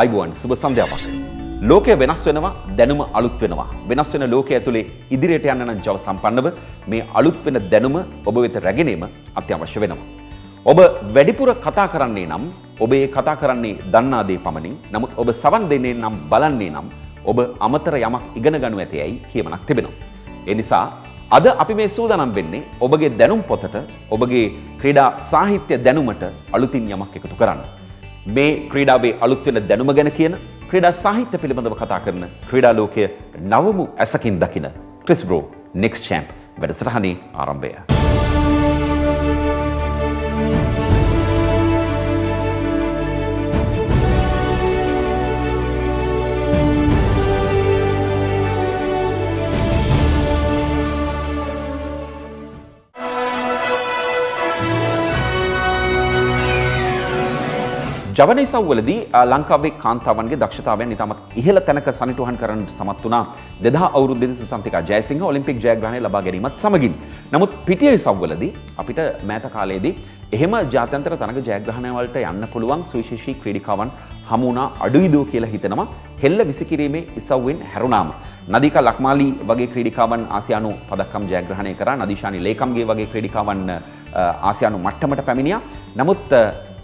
අයිබෝන් සුබ සන්ධ්‍යාවක් ලෝකය වෙනස් වෙනවා දැනුම අලුත් වෙනවා වෙනස් වෙන ලෝකය ඇතුලේ ඉදිරියට යන්න නම් ජව සම්පන්නව මේ අලුත් වෙන දැනුම ඔබ වෙත රැගෙනීම අත්‍යවශ්‍ය වෙනවා ඔබ වැඩිපුර කතා කරන්නේ නම් ඔබ ඒ කතා කරන්නේ දන්නා දේ පමණින් නමුත් ඔබ සවන් දෙන්නේ නම් බලන්නේ නම් ඔබ අමතර යමක් ඉගෙන ගන්නු ඇතේයි කියමනක් තිබෙනවා ඒ නිසා අද අපි මේ සූදානම් වෙන්නේ ඔබගේ දැනුම් පොතට ඔබගේ ක්‍රීඩා සාහිත්‍ය දැනුමට අලුතින් යමක් එකතු කරන්න මේ ක්‍රීඩාවේ අලුත් වෙන දැනුම ගැන කියන ක්‍රීඩා සාහිත්‍ය පිළිබඳව කතා කරන ක්‍රීඩා ලෝකයේ නවමු ඇසකින් දකින Crysbro Next Champ වැඩසටහනේ ආරම්භය. ජවනයේ සවවලදී ලංකාවේ කාන්තාවන්ගේ දක්ෂතාවයන් ඉතාමත් ඉහළ තැනක සනිටුහන් කරන්නට සමත් වුණා 2000 අවුරුද්දේ සුසන්තිකා ජයසිංහ ඔලිම්පික් ජයග්‍රහණය ලබා ගැනීමත් සමගින්. නමුත් පිටියේ සවවලදී අපිට මෑත කාලයේදී එහෙම ජාත්‍යන්තර තනක ජයග්‍රහණ වලට යන්න පුළුවන් සුවිශේෂී ක්‍රීඩිකාවන් හමු වුණා අඩුයි දෝ කියලා හිතනවා. හෙල්ල විසිකිරීමේ ඉසව්වෙන් හැරුණාම නදීකා ලක්මාලි වගේ ක්‍රීඩිකාවන් ආසියානු පදක්කම් ජයග්‍රහණය කරා නදීෂානි ලේකම්ගේ වගේ ක්‍රීඩිකාවන් ආසියානු මට්ටමට පැමිණියා. නමුත්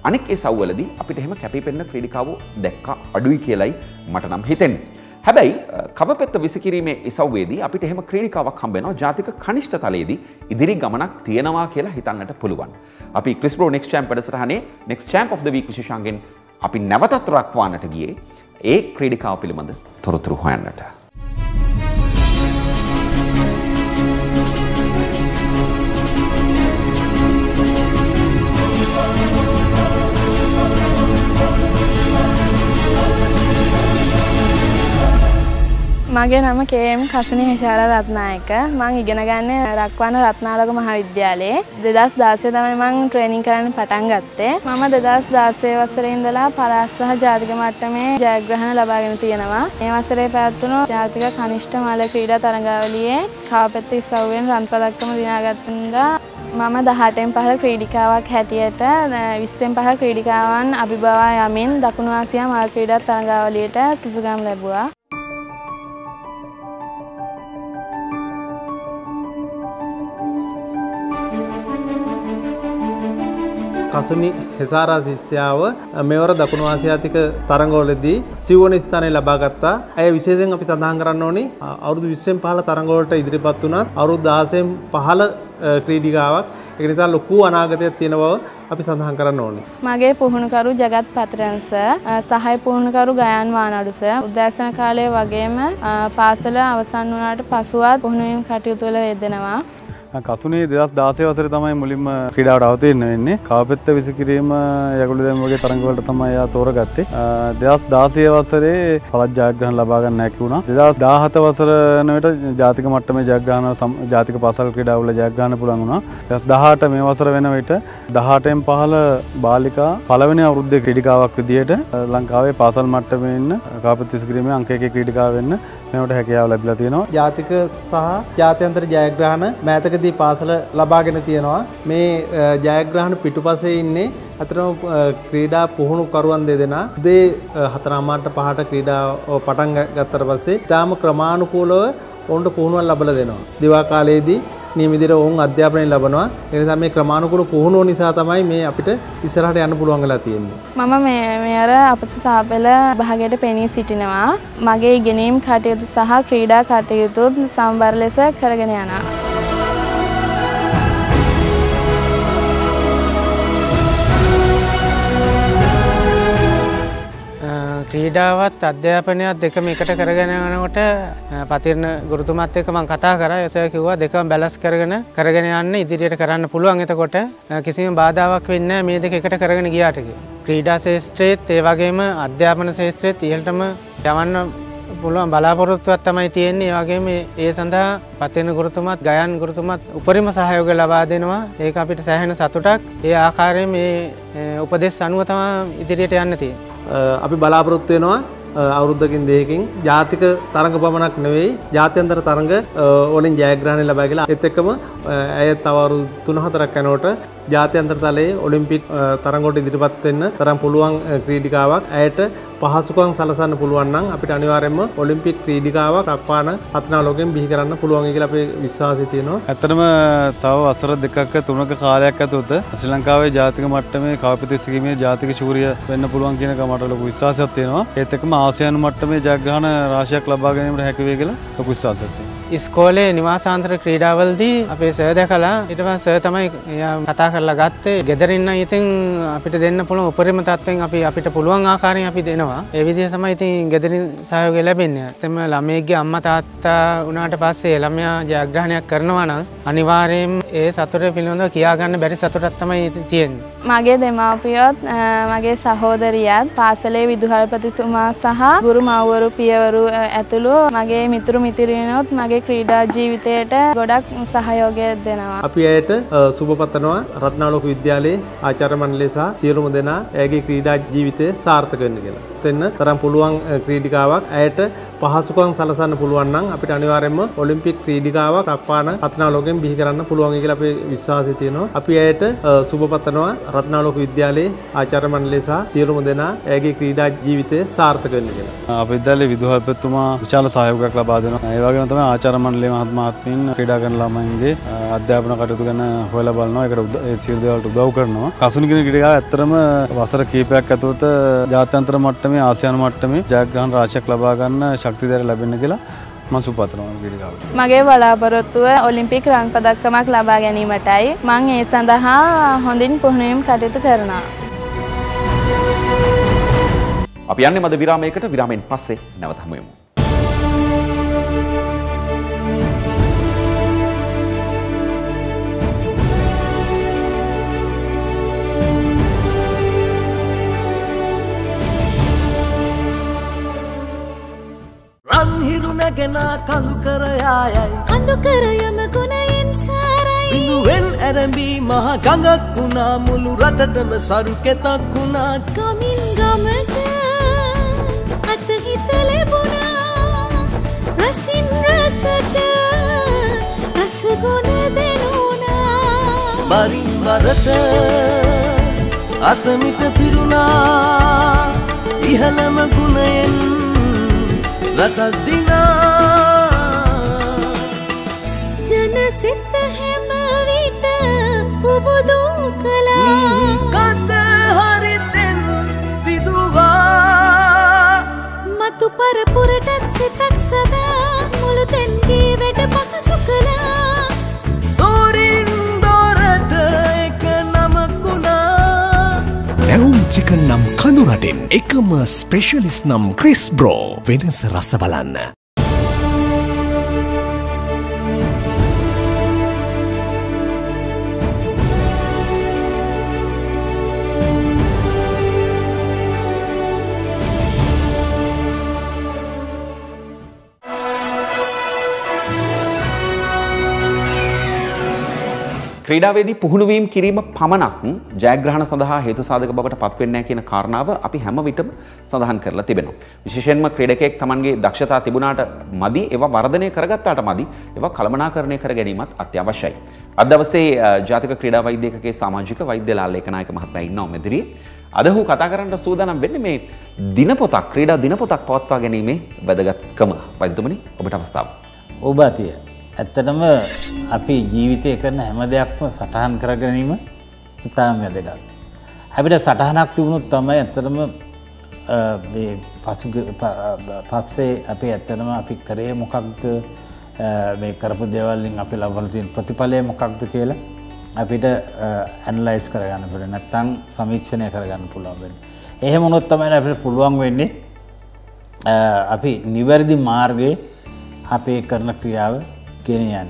අනෙක් ඒ සවවලදී අපිට එහෙම කැපිපෙන්න ක්‍රීඩිකාවෝ දැක්කා අඩුයි කියලායි මට නම් හිතෙන්නේ. හැබැයි කවපැත්ත විසිකිරීමේ ඉසව්වේදී අපිට එහෙම ක්‍රීඩිකාවක් හම්බ වෙනවා ජාතික කනිෂ්ඨ තලයේදී ඉදිරි ගමනක් තියෙනවා කියලා හිතන්නට පුළුවන්. අපි Crysbro Next Champ වැඩසටහනේ Next Champ of the Week විශේෂාංගෙන් අපි නැවතත් රක්වානට ගියේ ඒ ක්‍රීඩිකාව පිළිබඳ තොරතුරු හොයන්නට. මගේ නම කේම් කසිනි හේෂාලා රත්නායක මම ඉගෙන ගන්නේ රක්වන රත්නාලක මහාවිද්‍යාලයේ 2016 තමයි මම ට්‍රේනින් කරන්න පටන් ගත්තේ මම 2016 වසරේ ඉඳලා පළාත් සහ ජාතික මට්ටමේ ජයග්‍රහණ ලබාගෙන තියෙනවා මේ වසරේ පැවැත්වුණු ජාතික කනිෂ්ඨ මල ක්‍රීඩා තරඟාවලියේ කාපෙත් 20 වෙනි රන් පදක්කම දිනාගත්තු නිසා මම 18න් පහළ ක්‍රීඩිකාවක් හැටියට 20න් පහළ ක්‍රීඩිකාවන් අභිභවා යමින් දකුණු ආසියා මල් ක්‍රීඩා තරඟාවලියට සුසුගම් ලැබුවා කසුනි හේසාරා ශිෂ්‍යාව මෙවර දකුණු ආසියාතික තරඟවලදී සිවුවන ස්ථානය ලබා ගත්තා. අය විශේෂයෙන් අපි සඳහන් කරන්න ඕනේ අවුරුදු 20න් 15 තරඟවලට ඉදිරිපත් වුණත් අවුරුදු 16න් 15 ක්‍රීඩිකාවක්. ඒක නිසා ලොකු අනාගතයක් තියෙන බව අපි සඳහන් කරන්න ඕනේ. මගේ පුහුණුකරු ජගත් පතරන් සර්, සහාය පුහුණුකරු ගයන් වානඩු සර්, උදෑසන කාලයේ වගේම පාසල අවසන් වුණාට පසුවත් පුහුණු වීම කටයුතු වල යෙදෙනවා. කසුනේ 2016 වසරේ තමයි මුලින්ම ක්‍රීඩාවට අවතීර්ණ වෙන්නේ. කාපෙත්ත විසිකිරීම යකුළු දැම් වගේ තරඟ වලට තමයි ආ තෝරගත්තේ. 2016 වසරේ පළාත් ජයග්‍රහණ ලබා ගන්න හැකි වුණා. 2017 වසරන විට ජාතික මට්ටමේ ජයග්‍රහණ ජාතික පාසල් ක්‍රීඩාවල ජයග්‍රහණ පුළුවන් වුණා. 2018 මේ වසර වෙන විට 18න් 15 බාලිකා පළවෙනි අවුරුද්දේ ක්‍රීඩිකාවක් විදියට ලංකාවේ පාසල් මට්ටමේ ඉන්න කාපෙත්ත විසිකිරීමේ අංක 1 ක්‍රීඩිකාව වෙන්න මේවට හැකියාව ලැබිලා තියෙනවා. ජාතික සහ ජාත්‍යන්තර ජයග්‍රහණ මෑතක පාසල ලබාගෙන තියෙනවා මේ ජයග්‍රහණ පිටුපසේ ඉන්නේ අතරම ක්‍රීඩා පුහුණු කරුවන් දෙදෙනා උදේ 4:00ට 5:00ට ක්‍රීඩාව පටන් ගත්තට පස්සේ ඊටාම ක්‍රමානුකූලව ඔවුන්ට පුහුණුවක් ලැබලා දෙනවා දිවා කාලයේදී නියමිතව ඔවුන් අධ්‍යාපනය ලබනවා ඒ නිසා මේ ක්‍රමානුකූල පුහුණුව නිසා තමයි මේ අපිට ඉස්සරහට යන්න පුළුවන් වෙලා තියෙන්නේ මම මේ අර අපස සාපල භාගයට පෙනී සිටිනවා මගේ ඉගෙනීම් කටයුතු සහ ක්‍රීඩා කටයුතු සමබර ලෙස කරගෙන යනවා ක්‍රීඩාවත් අධ්‍යාපනයත් දෙකම එකට කරගෙන යනකොට පතිරණ ගුරුතුමත් එක්ක මම කතා කරා එයා කිව්වා දෙකම බැලන්ස් කරගෙන යන්න ඉදිරියට කරන්න පුළුවන් එතකොට කිසිම බාධාවක් වෙන්නේ නැහැ මේ දෙක එකට කරගෙන ගියාට කියලා ක්‍රීඩා ශාස්ත්‍රයේත් ඒ වගේම අධ්‍යාපන ශාස්ත්‍රයේත් ඉහළටම යවන්න පුළුවන් බලාපොරොත්තුවක් තමයි තියෙන්නේ ඒ වගේම ඒ සඳහා පතිරණ ගුරුතුමත් ගයන් ගුරුතුමත් උපරිම සහයෝගය ලබා දෙනවා ඒක අපිට සෑහෙන සතුටක් ඒ ආකාරයෙන් මේ උපදෙස් අනුව තමයි ඉදිරියට යන්න තියෙන්නේ අපි බලාපොරොත්තු වෙනවා අවුරුද්දකින් දෙකකින් ජාතික තරඟ පමණක් නෙවෙයි ජාත්‍යන්තර තරඟ වලින් ජයග්‍රහණ ලැබා කියලා ඒත් එක්කම අය තව අවුරුදු 3-4ක් යනකොට ජාත්‍ය අන්තර්තලයේ ඔලිම්පික් තරඟවලට ඉදිරිපත් වෙන්න තරම් පුළුවන් ක්‍රීඩිකාවක් ඇයට පහසුකම් සලසන්න පුළුවන් නම් අපිට අනිවාර්යයෙන්ම ඔලිම්පික් ක්‍රීඩිකාවක් අක්වාන රත්නා ලෝකයෙන් බිහි කරන්න පුළුවන් කියලා අපේ විශ්වාසය තියෙනවා. ඇත්තටම තව වසර දෙකක තුනක කාලයක් ඇතුළත ශ්‍රී ලංකාවේ ජාතික මට්ටමේ කවපිටිස්කීමේ ජාතික ශූරිය වෙන්න පුළුවන් කියන එක මට ලොකු විශ්වාසයක් තියෙනවා. ඒත් එක්කම ආසියානු මට්ටමේ ජයග්‍රහණ රාශියක් ලබා ගැනීමට හැකි වෙයි කියලා ලොකු විශ්වාසයක් තියෙනවා. ඉස්කෝලේ නිවාසාන්තර ක්‍රීඩාවලදී අපේ සර් දැකලා ඊට පස්සේ සර් තමයි කතා කරලා ගත්තේ ගෙදරින් නම් ඉතින් අපිට දෙන්න පුළුවන් උපරිම තත්ත්වෙන් අපිට පුළුවන් ආකාරයෙන් අපි දෙනවා. ඒ විදිහ තමයි ඉතින් ගෙදරින් සහයෝගය ලැබෙන්නේ. එතෙම ළමයෙක්ගේ අම්මා තාත්තා වුණාට පස්සේ ළමයා ජයග්‍රහණයක් කරනවා නම් අනිවාර්යයෙන් ඒ සතුට පිළිබඳව කියා ගන්න බැරි සතුටක් තමයි තියෙන්නේ. මගේ දෙමාපියොත් මගේ සහෝදරියත් පාසලේ විදුහල්පතිතුමා සහ ගුරු මව්වරු පියවරු ඇතුළු මගේ මිතුරු මිතුරියනොත් මගේ ක්‍රීඩා ජීවිතයට ගොඩක් සහයෝගය දෙනවා. අපි ඇයට සුබ පතනවා රත්නාලෝක විද්‍යාලයේ ආචාර්ය මණ්ඩලය සහ සියලුම දෙනා ඇගේ ක්‍රීඩා ජීවිතය සාර්ථක වෙන්න කියලා. දෙන්න තරම් පුළුවන් ක්‍රීඩිකාවක් ඇයට පහසුකම් සලසන්න පුළුවන් නම් අපිට අනිවාර්යයෙන්ම ඔලිම්පික් ක්‍රීඩිකාවක් අක්වාන රත්නාලෝකයෙන් බිහි කරන්න පුළුවන් කියලා අපේ විශ්වාසය තියෙනවා. අපි ඇයට සුබ පතනවා රත්නාලෝක විද්‍යාලයේ ආචාර්ය මණ්ඩලය සහ සියලුම දෙනා ඇගේ ක්‍රීඩා ජීවිතය සාර්ථක වෙන්න කියලා. අපේ විද්‍යාලයේ විදුහල්පතිතුමා විශාල සහයෝගයක් ලබා දෙනවා. ඒ වගේම තමයි ආචාර්ය මණ්ඩලයේ මහත්මාත්මීන් ක්‍රීඩා කරන ළමයින්ගේ අධ්‍යාපන කටයුතු ගැන හොයලා බලනවා. ඒකට සියලු දේවල්ට උදව් කරනවා. කසුණිගින ක්‍රීඩාව ඇත්තටම වසර කිහිපයක් ඇතුළත ජාත්‍යන්තර මට්ටමේ ආසියානු මට්ටමේ ජයග්‍රහණ රාශියක් ලබා ගන්න ශක්තිධාරය ලැබෙන්න කියලා මම සුපතනවා ක්‍රීඩාවට. මගේ බලාපොරොත්තුව ඔලිම්පික් රන් පදක්කමක් ලබා ගැනීමටයි. මම ඒ සඳහා හොඳින් පුහුණුවෙන් කටයුතු කරනවා. අපි යන්නේ මද විරාමයකට. විරාමයෙන් පස්සේ නැවත හමු වෙමු. ගෙනා කඳු කර ආයයි කඳු කර යම ගුණයෙන් සාරයි බිඳුවෙන් ඇරඹි මහ ගඟක් වුණා මුළු රටටම සරු කෙතක් වුණා ගමින් ගමට අත හිත ලැබුණා රසින් රසට රස ගුණ දෙනුණා වරින් වරට අත මිත පිරුණා ඉහළම ගුණයෙන් රටක් දිනා සිත හැම විට පුබුදු කළා කත හරිතෙන් පිදුවා මතු පරපුරට සිතක් සදා මුළු තෙන් ජීවිත පහසු කළා දොරින් දොරට එක නමකුණා නැවුම් චිකන් නම් කඳු රටෙන් එකම ස්පෙෂලිස්ට් නම් ක්‍රිස්බ්‍රෝ වෙනස රස බලන්න. ක්‍රීඩාවේදී පුහුණුවීම් කිරීම පමණක් ජයග්‍රහණ සඳහා හේතු සාධක බවට පත්වෙන්නේ නැහැ කියන කාරණාව අපි හැම විටම සඳහන් කරලා තිබෙනවා. විශේෂයෙන්ම ක්‍රීඩකයෙක් Tamanගේ දක්ෂතා තිබුණාට මදි ඒවා වර්ධනය කරගත්තාට මදි ඒවා කළමනාකරණය කර ගැනීමත් අත්‍යවශ්‍යයි. අද දවසේ ජාතික ක්‍රීඩා වෛද්‍ය ඒකකයේ සමාජික වෛද්‍ය ලාලේකනායක මහත්මයා ඉන්නවා මෙදිරියේ. අද ඔහු කතා කරන්න සූදානම් වෙන්නේ මේ දිනපොතක් ක්‍රීඩා දිනපොතක් පවත්වා ගැනීමේ වැදගත්කම. වෛද්‍යතුමනි ඔබට අවස්ථාව. ඔබ අතියේ ඇත්තටම අපි ජීවිතය කරන හැම දෙයක්ම සටහන් කර ගැනීම ඉතාම වැදගත්. අපිට සටහනක් තිබුණොත් තමයි ඇත්තටම පස්සේ අපි ඇත්තටම අපි කරේ මොකක්ද මේ කරපු දේවල් වලින් අපි ලබන තියෙන ප්‍රතිඵලය මොකක්ද කියලා අපිට ඇනලයිස් කරගන්න පුළුවන්. නැත්නම් සමීක්ෂණය කරගන්න පුළුවන් වෙන්නේ. එහෙම වුණොත් තමයි අපිට පුළුවන් වෙන්නේ අපි නිවැරදි මාර්ගයේ අපේ කරන ක්‍රියාව ගෙනියන්න.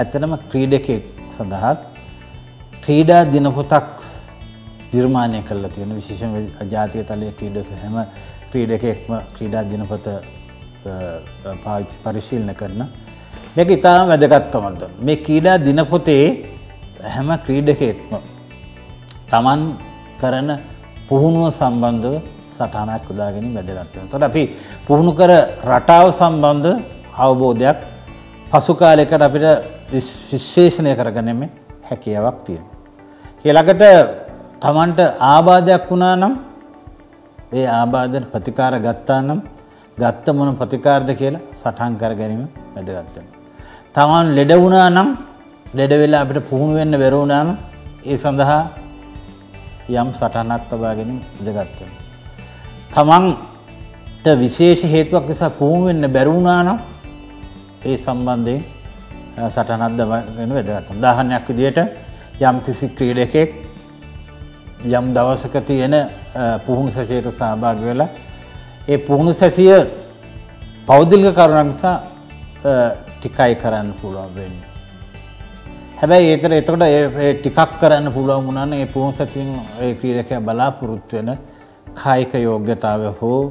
ඇත්තටම ක්‍රීඩකෙක් සඳහා ක්‍රීඩා දිනපොතක් නිර්මාණය කරලා තියෙන විශේෂම ජාතික තලයේ ක්‍රීඩක හැම ක්‍රීඩකෙක්ම ක්‍රීඩා දිනපොත පරිශීලනය කරන මේක ඉතාම වැදගත්කමක් තියෙනවා. මේ ක්‍රීඩා දිනපොතේ හැම ක්‍රීඩකෙක්ම Taman කරන පුහුණුව සම්බන්ධව සටහනක් යොදා ගැනීම වැදගත් වෙනවා. ඒතකොට අපි පුහුණු කර රටාව සම්බන්ධ අවබෝධයක් පසු කාලයකට අපිට විශේෂණය කරගැනීමේ හැකියාවක් තියෙනවා. ඊළඟට තමන්ට ආබාධයක් වුණා නම් ඒ ආබාධයට ප්‍රතිකාර ගත්තා නම් ගත්ත මොන ප්‍රතිකාරද කියලා සටහන් කර ගැනීම වැදගත් වෙනවා. තමන් ලෙඩ වුණා නම් ලෙඩ වෙලා අපිට පුහුණු වෙන්න බැර වුණා නම් ඒ සඳහා යම් සටහනක් තබා ගැනීම වැදගත් වෙනවා. තමන්ට විශේෂ හේතුවක් නිසා පුහුණු වෙන්න බැර වුණා නම් ඒ සම්බන්ධයෙන් සටහනක් තබා ගැනීම වැදගත් වෙනවා. උදාහරණයක් විදියට යම් කිසි ක්‍රීඩකෙක් යම් දවසක තියෙන පුහුණු සැසියට සහභාගී වෙලා ඒ පුහුණු සැසිය පෞද්ගලික කරුණක් නිසා ටිකයි කරන්න පුළුවන් වෙන්නේ. හැබැයි ඒතර එතකොට ඒ ටිකක් කරන්න පුළුවන් වුණා නම් ඒ පුහුණු සැසියෙන් ඒ ක්‍රීඩකයා බලාපොරොත්තු වෙන කායික යෝග්‍යතාවය හෝ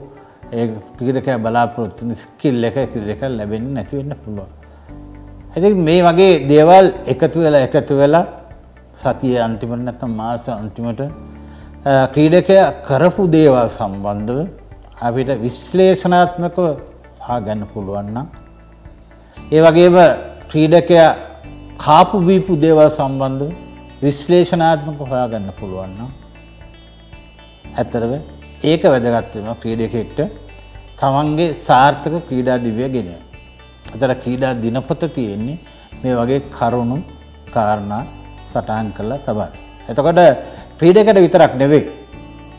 ඒ ක්‍රීඩකයා බලාපොරොත්තු වෙන ස්කිල් එක ක්‍රීඩකයා ලැබෙන්නේ නැති වෙන්න පුළුවන්. ඉතින් මේ වගේ දේවල් එකතු වෙලා සතිය අන්තිමට නැත්නම් මාස අන්තිමට ක්‍රීඩකයා කරපු දේවල් සම්බන්ධව අපිට විශ්ලේෂණාත්මකව හොයාගන්න පුළුවන් නම් ඒ වගේම ක්‍රීඩකයා කාපු බීපු දේවල් සම්බන්ධව විශ්ලේෂණාත්මකව හොයාගන්න පුළුවන් නම් ඇත්තටම ඒක වැදගත් වෙනවා ක්‍රීඩකෙක්ට තමන්ගේ සාර්ථක ක්‍රීඩා දිව්‍ය ගෙනය. අතර ක්‍රීඩා දිනපොත තියෙන්නේ මේ වගේ කරුණු කාරණා සටහන් කළා තබන්න. එතකොට ක්‍රීඩකයට විතරක් නෙවෙයි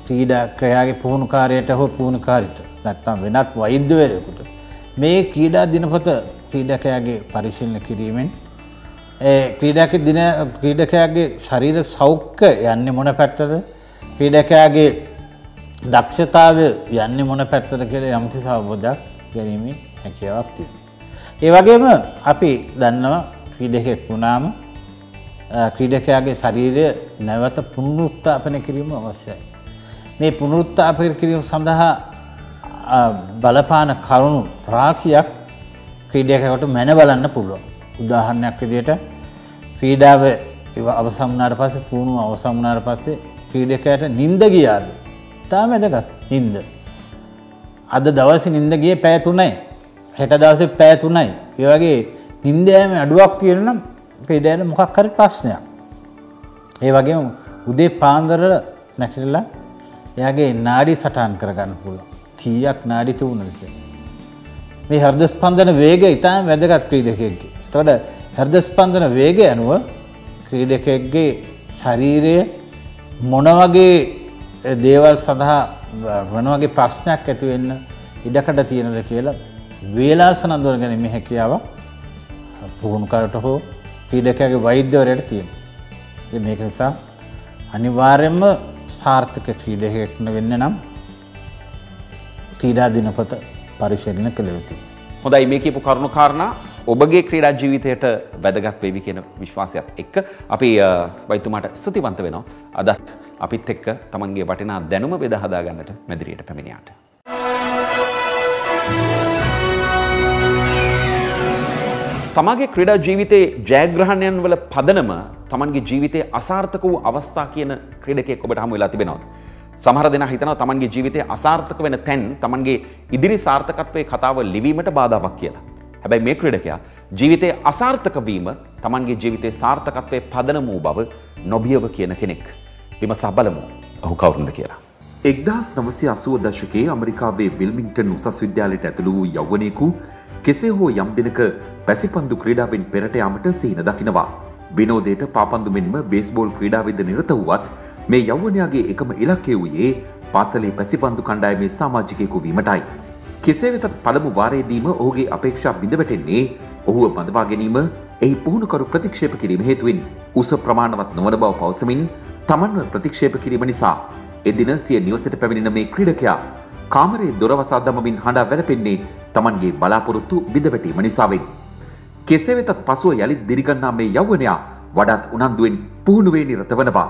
ක්‍රීඩාක්‍රයාගේ පුහුණුකාරයට හෝ පුහුණුකාරිට නැත්නම් වෙනත් වෛද්‍යවරයෙකුට මේ ක්‍රීඩා දිනපොත ක්‍රීඩකයාගේ පරිශීලනය කිරීමෙන් ක්‍රීඩකයාගේ ශරීර සෞඛ්‍ය යන්නේ මොන පැත්තද ක්‍රීඩකයාගේ දක්ෂතාවය යන්නේ මොන පැත්තද කියලා යම්කිසි අවබෝධයක් ගැනීමේ හැකියාවක් තියෙනවා. ඒ වගේම අපි දන්නවා ක්‍රීඩකෙක් වුණාම ක්‍රීඩකයාගේ ශරීරය නැවත පුනරුත්ථාපනය කිරීම අවශ්‍යයි. මේ පුනරුත්ථාපනය කිරීම සඳහා බලපාන කරුණු රාශියක් ක්‍රීඩකයාට මැන බලන්න පුළුවන්. උදාහරණයක් විදිහට ක්‍රීඩාව අවසන් වුණාට පස්සේ පුහුණුව අවසන් වුණාට පස්සේ ක්‍රීඩකයාට නිින්ද ගියාද? තාම වැදගත්. නිින්ද. අද දවසේ නිින්ද ගියේ පැය 3යි. හෙට දවසේ පැය 3යි. ඒ වගේ නිින්ද යෑමේ අඩුවක් තියෙනවා නම් ක්‍රීඩාවේ මොකක් හරි ප්‍රශ්නයක්. ඒ වගේම උදේ පාන්දර නැගිටලා එයාගේ නාඩි සටහන් කරගන්න පුළුවන්. කීයක් නාඩි තුනද කියලා. මේ හෘද ස්පන්දන වේගය ඉතාම වැදගත් ක්‍රීඩකයෙක්ගේ. එතකොට හෘද ස්පන්දන වේගය අනුව ක්‍රීඩකයෙක්ගේ ශරීරයේ මොන වගේ දේවල් සඳහා මොන වගේ ප්‍රශ්නයක් ඇති වෙන්න ඉඩකඩ තියෙනද කියලා වේලාසන අඳුරගැනීම හැකියාව පුහුණුකාරට හෝ ක්‍රීඩකයාගේ වෛද්‍යවරයට තියෙනවා. ඉතින් මේක නිසා අනිවාර්යයෙන්ම සාර්ථක ක්‍රීඩකයෙක් වෙන්න නම් ක්‍රීඩා දිනපොත පරිශීලනය කළ යුතුයි. හොඳයි මේ කියපු කරුණු කාරණා ඔබගේ ක්‍රීඩා ජීවිතයට වැදගත් වෙවි කියන විශ්වාසයත් එක්ක අපි වෛද්‍යතුමාට ස්තුතිවන්ත වෙනවා. අදත් අපිත් එක්ක තමන්ගේ වටිනා දැනුම බෙදා හදා ගන්නට මැදිරියට පැමිණියාට. තමාගේ ක්‍රීඩා ජීවිතයේ ජයග්‍රහණයන් වල පදනම තමන්ගේ ජීවිතයේ අසාර්ථක වූ අවස්ථා කියන ක්‍රීඩකයෙක් ඔබට හමු වෙලා තිබෙනවද? සමහර දෙනා හිතනවා තමන්ගේ ජීවිතයේ අසාර්ථක වෙන තැන් තමන්ගේ ඉදිරි සාර්ථකත්වයේ කතාව ලිවීමට බාධාවක් කියලා. හැබැයි මේ ක්‍රීඩකයා ජීවිතයේ අසාර්ථක වීම තමන්ගේ ජීවිතයේ සාර්ථකත්වයේ පදනම වූ බව නොබියව කියන කෙනෙක්. විමසා බලමු ඔහු කවුරුන්ද කියලා. 1980 දශකයේ ඇමරිකාවේ විල්මින්ටන් උසස් විද්‍යාලයට ඇතුළු වූ යෞවනයෙකු කෙසේ හෝ යම් දිනක පැසිපන්දු ක්‍රීඩාවෙන් පෙරට යාමට සිහින දකිනවා. විනෝදයට පාපන්දු මෙන්ම බේස්බෝල් ක්‍රීඩාවෙද නිරත වුවත් මේ යෞවනයාගේ එකම ඉලක්කය වූයේ පාසලේ පැසිපන්දු කණ්ඩායමේ සමාජිකයෙකු වීමටයි. කෙසේ වෙතත් පළමු වාරයේදීම ඔහුගේ අපේක්ෂා බිඳ වැටෙන්නේ ඔහුව බඳවා ගැනීම එහි පුහුණුකරු ප්‍රතික්ෂේප කිරීම හේතුවෙන්. උස ප්‍රමාණවත් නොවන බව පවසමින් තමන්ව ප්‍රතික්ෂේප කිරීම නිසා එදින සිය නිවසට පැමිණෙන මේ ක්‍රීඩකයා කාමරයේ දොරවසා දමමින් හඬා වැළපෙන්නේ තමන්ගේ බලාපොරොත්තු බිඳවැටීම නිසාවෙන්. කෙසේ වෙතත් පසුව යලිත් දිරිගන්නා මේ යෞවනයා වඩාත් උනන්දුවෙන් පුහුණුවේ නිරත වෙනවා.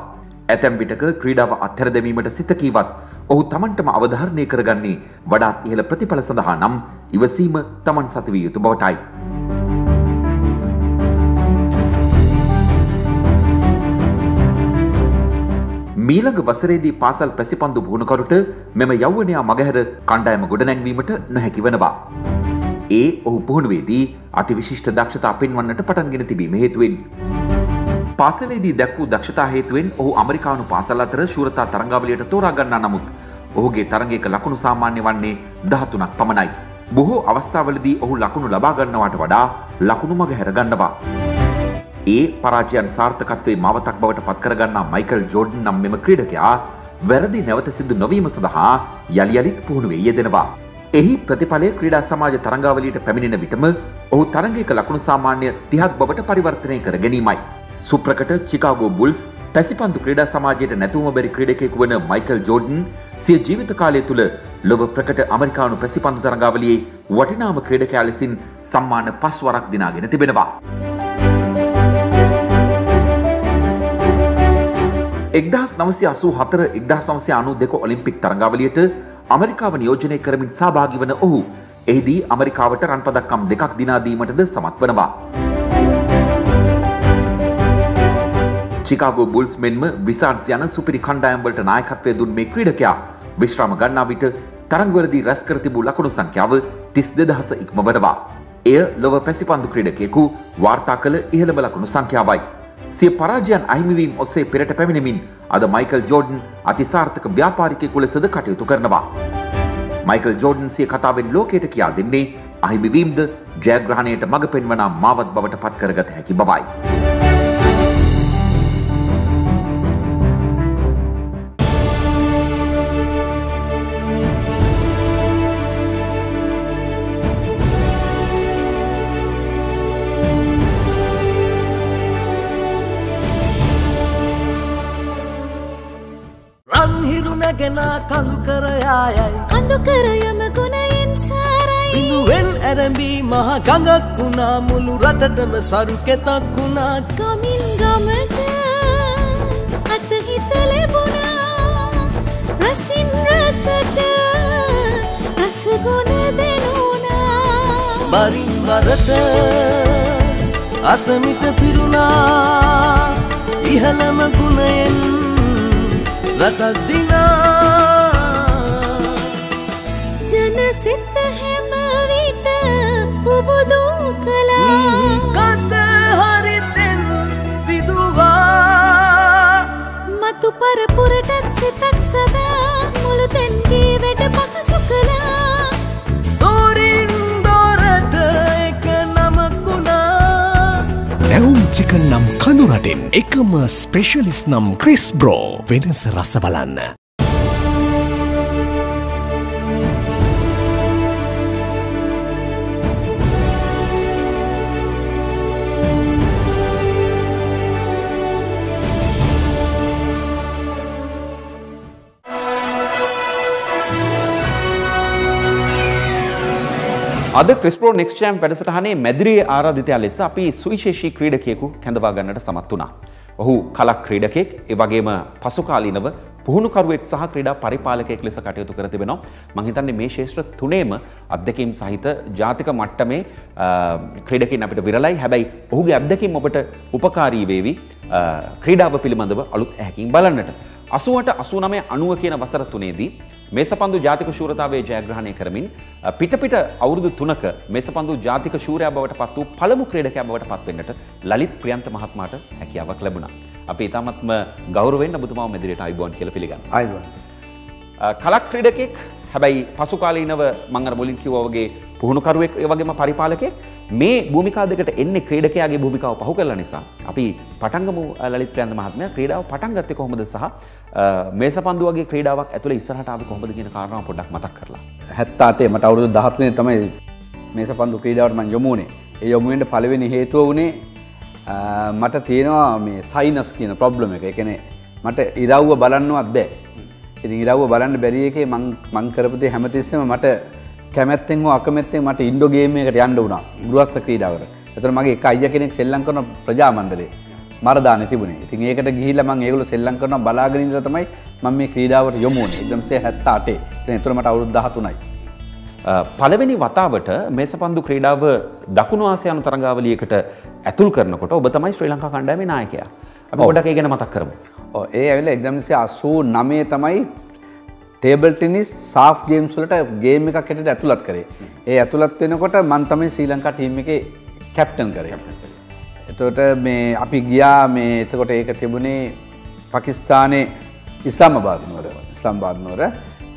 ඇතැම් විටක ක්‍රීඩාව අත්හැර දැමීමට සිත කීවත් ඔහු තමන්ටම අවධාරණය කරගන්නේ වඩාත් ඉහළ ප්‍රතිඵල සඳහා නම් ඉවසීම තමන් සතු විය යුතු බවටයි. මීළඟ වසරේදී පාසල් පැසිපන්දු පුහුණුකරුට මෙම යෞවනයා මගහැර කණ්ඩායම ගොඩනැංවීමට නොහැකි වෙනවා. ඒ ඔහු පුහුණුවේදී අතිවිශිෂ්ට දක්ෂතා පෙන්වන්නට පටන්ගෙන තිබීම හේතුවෙන්. පාසලේදී දැක්වූ දක්ෂතා හේතුවෙන් ඔහු ඇමරිකානු පාසල් අතර ශූරතා තරඟාවලියට තෝරා ගන්නා නමුත් ඔහුගේ තරඟයක ලකුණු සාමාන්‍ය වන්නේ 13ක් පමණයි. බොහෝ අවස්ථාවලදී ඔහු ලකුණු ලබා ගන්නවට වඩා ලකුණු මගහැර ගන්නවා. ඒ පරාජයන් සාර්ථකත්වයේ මවතක් බවට පත් කරගන්නා මයිකල් ජෝඩන් නම් මෙම ක්‍රීඩකයා වැරදි නැවත සිදු නොවීම සඳහා යලි යලිත් පුහුණුවේ යෙදෙනවා. එහි ප්‍රතිඵලය ක්‍රීඩා සමාජ තරඟාවලියට පැමිණෙන විටම ඔහු තරඟයක ලකුණු සාමාන්‍ය 30ක් බවට පරිවර්තනය කර ගැනීමයි. සුප්‍රකට චිකාගෝ බුල්ස් පැසිපන්දු ක්‍රීඩා සමාජයට නැතුවම බැරි ක්‍රීඩකයෙකු වන මයිකල් ජෝඩන් සිය ජීවිත කාලය තුළ ලොව ප්‍රකට ඇමරිකානු පැසිපන්දු තරඟාවලියේ වටිනාම ක්‍රීඩකයා ලෙසින් සම්මාන 5 වරක් දිනාගෙන තිබෙනවා. 1984 1992 ඔලිම්පික් තරඟාවලියට ඇමරිකාව නියෝජනය කරමින් සහභාගී වන ඔහු එහිදී ඇමරිකාවට රන් පදක්කම් 2ක් දිනා දීමටද සමත් වනවා. චිකාගෝ බුල්ස් මෙන්ම විසාර්ඩ්ස් යන සුපිරි කණ්ඩායම් වලට නායකත්වය දුන් මේ ක්‍රීඩකයා විශ්‍රාම ගන්නා විට තරඟවලදී රැස් කර තිබූ ලකුණු සංඛ්‍යාව 32000 ඉක්මවනවා. එය ලොව පැසිපන්දු ක්‍රීඩකයෙකු වාර්තා කළ ඉහළම ලකුණු සංඛ්‍යාවයි. සිය පරාජයන් අහිමිවීම ඔස්සේ පෙරට පැමිණෙමින් අද මයිකල් ජෝඩන් අතිසාර්ථක ව්‍යාපාරිකයෙකු ලෙසද කටයුතු කරනවා. මයිකල් ජෝඩන් සිය කතාවෙන් ලෝකයට කියා දෙන්නේ අහිමිවීමද ජයග්‍රහණයට මඟ පෙන්වන මාවත් බවට පත් කරගත හැකි බවයි. බරින් බරට අතමිත පිරුණා ඉහළම ගුණයෙන් රටක් දිනා සිත හැම විට පුබුදු කළා කත හරිතෙන් පිදුවා මතු පරපුරටත් සිතක් සදා මුළුතෙන් ගේවට පහසු කළා දොරින් දොරට එක නමකුණා නැවුම් චිකන් නම් කඳු රටෙන් එකම ස්පෙෂලිස්ට් නම් ක්‍රිස්බ්‍රෝ වෙනස රස බලන්න. අද ක්‍රිස්බ්‍රෝ නෙක්ස්ට් චැම්ප් වැඩසටහනේ මැදිරියේ ආරාධිතයා ලෙස අපි සුවිශේෂී ක්‍රීඩකයෙකු කැඳවා ගන්නට සමත් වුණා. ඔහු කලක් ක්‍රීඩකයෙක්, ඒ වගේම පසුකාලීනව පුහුණුකරුවෙක් සහ ක්‍රීඩා පරිපාලකයෙක් ලෙස කටයුතු කර තිබෙනවා. මම හිතන්නේ මේ ශේෂ්ත්‍ර තුනේම අත්දැකීම් සහිත ජාතික මට්ටමේ ක්‍රීඩකයින් අපිට විරලයි. හැබැයි ඔහුගේ අත්දැකීම් ඔබට උපකාරී වේවි ක්‍රීඩාව පිළිබඳව අලුත් ඇහැකින් බලන්නට. 88 89 90 කියන වසර තුනේදී මේසපන්දු ජාතික ශූරතාවයේ ජයග්‍රහණය කරමින් පිට අවුරුදු 3ක මේසපන්දු ජාතික ශූරයා බවට පත් වූ පළමු ක්‍රීඩකයා බවට පත් වෙන්නට ලලිත් ප්‍රියන්ත මහත්මයාට හැකියාවක් ලැබුණා. අපි ඊටමත්ම ගෞරවයෙන් ඔබතුමාව මෙදිරියට ආයිබෝන් කියලා පිළිගන්නවා. ආයිබෝන්. කලක් ක්‍රීඩකෙක්, හැබැයි පසු කාලීනව මම අර මුලින් කිව්වා වගේ පුහුණුකරුවෙක්, ඒ වගේම පරිපාලකයෙක්. මේ භූමිකා දෙකට එන්නේ ක්‍රීඩකයාගේ භූමිකාව පහු කළා නිසා. අපි පටංගමු ලලිත් ප්‍රියන්ත මහත්මයා ක්‍රීඩාව පටන් ගත්තේ කොහොමද සහ මේසපන්දු වගේ ක්‍රීඩාවක් ඇතුළේ ඉස්සරහට ආවේ කොහොමද කියන කාරණාව පොඩ්ඩක් මතක් කරලා. 78 මට අවුරුදු 13 නේ තමයි මේසපන්දු ක්‍රීඩාවට මම යොමු වුණේ. ඒ යොමු වෙන්න පළවෙනි හේතුව වුණේ මට තියෙනවා මේ සයිනස් කියන ප්‍රොබ්ලම් එක. ඒ කියන්නේ මට ඉරව්ව බලන්නවත් බෑ. ඉතින් ඉරව්ව බලන්න බැරි එකේ මං කරපු දේ හැමතිස්සෙම මට කැමැත්තෙන් හෝ අකමැත්තෙන් මට ඉන්ඩෝ ගේම් එකකට යන්න වුණා, ගෘහස්ත ක්‍රීඩාවකට. ඒතර මගේ එක අයියා කෙනෙක් සෙල්ලම් කරන ප්‍රජා මණ්ඩලයේ මරදානේ තිබුණේ. ඉතින් ඒකට ගිහිල්ලා මම ඒගොල්ලෝ සෙල්ලම් කරනවා බලාගෙන ඉඳලා තමයි මම මේ ක්‍රීඩාවට යොමු වුණේ 1978. ඉතින් ඒතර මට අවුරුදු 13යි. පළවෙනි වතාවට මේසපන්දු ක්‍රීඩාව දකුණු ආසියානු තරඟාවලියකට ඇතුල් කරනකොට ඔබ තමයි ශ්‍රී ලංකා කණ්ඩායමේ නායකයා. අපි පොඩ්ඩක් ඒ ගැන මතක් කරමු. ඔව්, ඒ ඇවිල්ලා 1989 තමයි ටේබල් ටෙනිස් සාෆ්ට් ගේම්ස් වලට ගේම් එකක් හැටියට ඇතුළත් කරේ. ඒ ඇතුළත් වෙනකොට මම තමයි ශ්‍රී ලංකා ටීම් එකේ කැප්ටන් කරේ. එතකොට මේ අපි ගියා මේ එතකොට ඒක තිබුණේ පාකිස්තානයේ ඉස්ලාමාබාද් නුවර ඉස්ලාමාබාද් නුවර.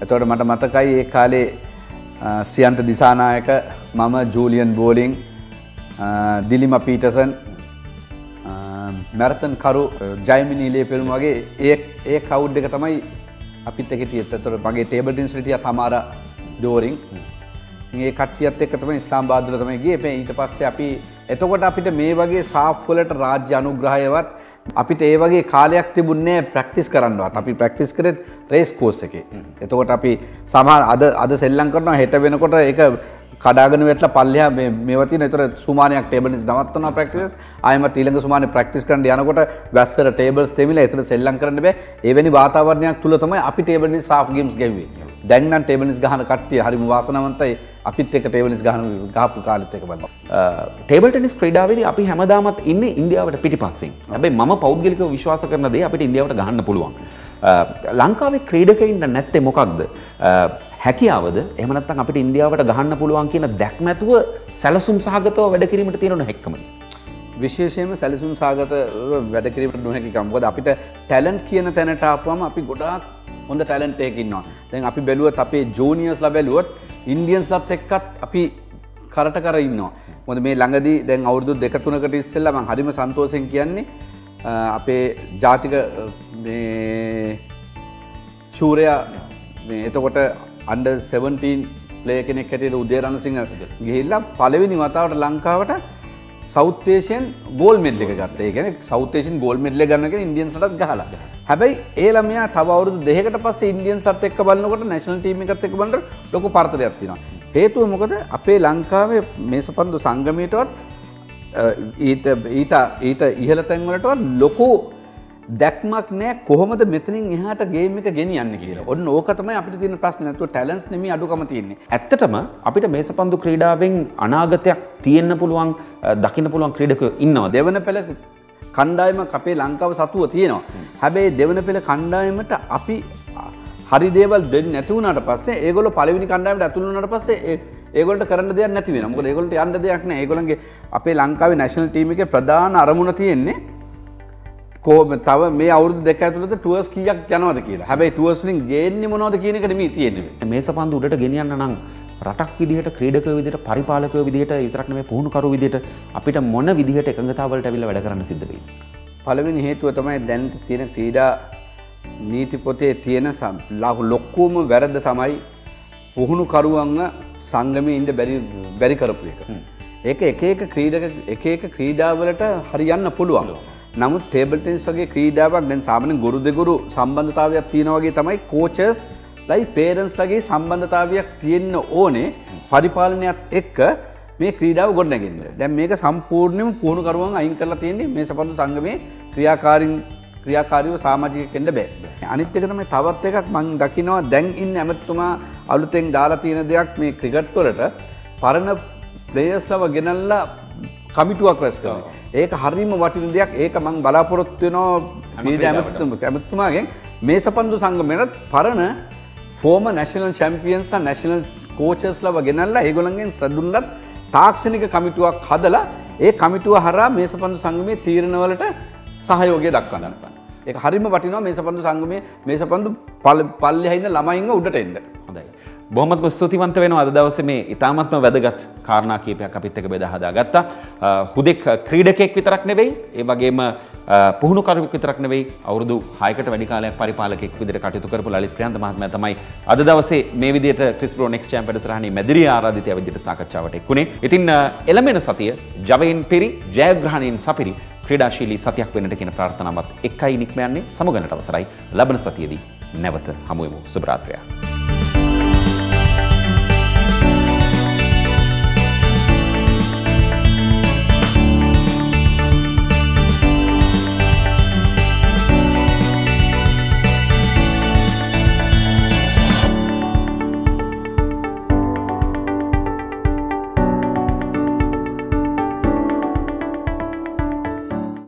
එතකොට මට මතකයි ඒ කාලේ ශ්‍රියන්ත දිසානායක මම ජූලියන් බෝලින් දිලිම පීටර්සන් මැරතන් කරු ජයමිනී ලේපෙළුම වගේ ඒ කවුඩ් එක තමයි අපිත් එක්ක හිටියේ. එතකොට මගේ ටේබල් ඩින්ස් වල හිටියා තමාරා ඩෝරින්. මේ කට්ටියත් එක්ක තමයි ඉස්ලාමාබාද් වල තමයි ගියේ. මේ ඊට පස්සේ අපි එතකොට අපිට මේ වගේ සාෆ් වලට රාජ්‍ය අනුග්‍රහයවත් අපිට ඒ වගේ කාලයක් තිබුණේ නැහැ ප්‍රැක්ටිස් කරන්නවත්. අපි ප්‍රැක්ටිස් කරේ රේස් කෝස් එකේ. එතකොට අපි සමහර අද සෙල්ලම් කරනවා හෙට වෙනකොට ඒක කඩාගෙන වැටලා පල්ලෙහා මේ මේවා තියෙන. ඒතර සුමානයක් ටේබල් ඩින්ස් නවත්තනවා ප්‍රැක්ටිස්. ආයෙමත් ඊළඟ සුමානේ ප්‍රැක්ටිස් කරන්න යනකොට වැස්සට ටේබල්ස් තෙමිලා ඒතර සෙල්ලම් කරන්න බෑ. එවැනි වාතාවරණයක් තුල තමයි අපි ටේබල් ඩින්ස් සාෆ් ගේම්ස් ගෙව්වේ. දැන් නම් ටේබල් ඩින්ස් ගහන කට්ටිය හරිම වාසනාවන්තයි. අපිත් එක්ක ටේබල් ටෙනිස් ගහපු කාලෙත් එක බලන්න. ටේබල් ටෙනිස් ක්‍රීඩාවේදී අපි හැමදාමත් ඉන්නේ ඉන්දියාවට පිටිපස්සෙන්. හැබැයි මම පෞද්ගලිකව විශ්වාස කරන දේ අපිට ඉන්දියාවට ගහන්න පුළුවන්. ලංකාවේ ක්‍රීඩකයින්ට නැත්තේ මොකක්ද? හැකියාවද? එහෙම නැත්නම් අපිට ඉන්දියාවට ගහන්න පුළුවන් කියන දැක්ම ඇතුව සැලසුම් සහගතව වැඩ කිරීමට තියෙන හැකියාවනේ. විශේෂයෙන්ම සැලසුම් සහගතව වැඩ කිරීමට නොහැකියාව. මොකද අපිට ටැලන්ට් කියන තැනට ආපුවම අපි ගොඩාක් හොඳ ටැලන්ට් එකක් ඉන්නවා. දැන් අපි බැලුවත් අපේ ජූනියර්ස්ලා බැලුවත් ඉන්ඩියන්ස්ලත් එක්කත් අපි කරට කර ඉන්නවා. මොකද මේ ළඟදී දැන් අවුරුදු 2-3කට ඉස්සෙල්ලා මම හරිම සන්තෝෂෙන් කියන්නේ අපේ ජාතික මේ ශූරයා මේ එතකොට under 17 ප්ලේයර් කෙනෙක් හැටියට උදේ රණසිංහ ගිහිල්ලා පළවෙනි වතාවට ලංකාවට සවුත් ඒෂියන් ගෝල්ඩ් මෙඩල් එක ගත්තා. ඒ කියන්නේ සවුත් ඒෂියන් ගෝල්ඩ් මෙඩල් එක ගන්න කියන්නේ ඉන්ඩියන්ස්ලටත් ගහලා. හැබැයි ඒ ළමයා තව අවුරුදු 2කට පස්සේ ඉන්ඩියන්ස්ලත් එක්ක බලනකොට නැෂනල් ටීම් එකත් එක්ක බලනකොට ලොකු පරතරයක් තියෙනවා. හේතුව මොකද? අපේ ලංකාවේ මේසපන්දු සංගමයටවත් ඊට ඉහළ තැන් වලටවත් ලොකු දැක්මක් නැහැ කොහොමද මෙතනින් එහාට ගේම් එක ගෙනියන්නේ කියලා. ඔන්න ඕක තමයි අපිට තියෙන ප්‍රශ්නේ. නැත්නම් ටැලන්ට්ස් නෙමෙයි අඩුකම තියෙන්නේ. ඇත්තටම අපිට මේසපන්දු ක්‍රීඩාවෙන් අනාගතයක් තියෙන්න පුළුවන් දකින්න පුළුවන් ක්‍රීඩකයෝ ඉන්නවා. දෙවන පෙළ කණ්ඩායමක් අපේ ලංකාව සතුව තියෙනවා. හැබැයි දෙවන පෙළ කණ්ඩායමට අපි හරි දේවල් දෙන්නේ නැති වුණාට පස්සේ ඒගොල්ලෝ පළවෙනි කණ්ඩායමට ඇතුළු වුණාට පස්සේ ඒගොල්ලන්ට කරන්න දෙයක් නැති වෙනවා. මොකද ඒගොල්ලන්ට යන්න දෙයක් නැහැ. ඒගොල්ලන්ගේ අපේ ලංකාවේ නැෂනල් ටීම් එකේ ප්‍රධාන අරමුණ තියෙන්නේ කොහොම තව මේ අවුරුදු 2 ඇතුළත ටුවර්ස් කීයක් යනවද කියලා. හැබැයි ටුවර්ස් වලින් ගේන්නේ මොනවද කියන එක නෙමෙයි තියෙන්නේ. මේසපන්දු උඩට ගෙනියන්න නම් රටක් විදිහට ක්‍රීඩකයෝ විදිහට පරිපාලකයෝ විදිහට විතරක් නෙමෙයි පුහුණුකරු විදිහට අපිට මොන විදිහට එකඟතාවලට අවිල්ල වැඩ කරන්න සිද්ධ වෙන්නේ. පළවෙනි හේතුව තමයි දැන් තියෙන ක්‍රීඩා නීති පොතේ තියෙන ලොකුම වැරද්ද තමයි පුහුණුකරුවන්ව සංගමයේ ඉඳ බැරි කරපු එක. ඒක එක එක ක්‍රීඩාවලට හරියන්න පුළුවන්. නමුත් ටේබල් ටෙනිස් වගේ ක්‍රීඩාවක් දැන් සාමාන්‍ය ගුරු දෙගුරු සම්බන්ධතාවයක් තියෙනා වගේ තමයි කෝචර්ස් ලයි පේරන්ට්ස් ලගේ සම්බන්ධතාවයක් තියෙන්න ඕනේ පරිපාලනයත් එක්ක මේ ක්‍රීඩාව ගොඩනගන්න. දැන් මේක සම්පූර්ණයෙන්ම පුහුණුකරුවන් අයින් කරලා තියෙන්නේ මේ සපන්දු සංගමේ ක්‍රියාකාරීව සමාජිකයෙන්ද බෑ. අනිත් එක තමයි තවත් එකක් මම දකිනවා දැන් ඉන්න ඇමතුමා අලුතෙන් දාලා තියෙන දෙයක් මේ ක්‍රිකට් වලට පරණ ප්ලේයර්ස්ලව ගෙනල්ලා කමිටුවක් රැස් කරනවා. ඒක හරීම වටින දෙයක්. ඒක මම බලාපොරොත්තු වෙනවා මීඩියා ඇමතුමාගෙන් මේසපන්දු සංගමයට පරණ ෆෝම නැෂනල් චැම්පියන්ස්ලා නැෂනල් කෝචස්ලා වගෙනල්ලා ඒගොල්ලන්ගෙන් සඳුන්ලත් තාක්ෂණික කමිටුවක් හදලා ඒ කමිටුව හරහා මේසපන්දු සංගමයේ තීරණ වලට සහයෝගය දක්වන්න. ඒක හරීම වටිනවා මේසපන්දු සංගමයේ මේසපන්දු පල්ලෙහා ඉන්න ළමයින්ව උඩට එන්න. හොඳයි. බොහොමත්ම ස්තුතිවන්ත වෙනවා අද දවසේ මේ ඉතාමත්ම වැදගත් කාරණා කීපයක් අපිත් එක්ක බෙදා හදාගත්තා. හුදෙක් ක්‍රීඩකෙක් විතරක් නෙවෙයි, ඒ වගේම පුහුණුකරුවෙක් විතරක් නෙවෙයි, අවුරුදු 6කට වැඩි කාලයක් පරිපාලකෙක් විදිහට කටයුතු කරපු ලලිත් ප්‍රියන්ත මහත්මයා තමයි අද දවසේ මේ විදිහට ක්‍රිස්බ්‍රෝ නෙක්ස්ට් චැම්ප් වැඩසටහනේ මැදිරිය ආරාධිතයා විදිහට සාකච්ඡාවට එක්ුණේ. ඉතින් එළමෙන සතිය ජවයෙන් පිරි, ජයග්‍රහණයෙන් සපිරි ක්‍රීඩාශීලී සතියක් වෙන්නට කියන ප්‍රාර්ථනාවත් එක්කයි නික්ම යන්නේ. සමුගන්නට අවසරයි. ලබන සතියේදී නැවත හමු වෙමු. සුබ රාත්‍රියක්.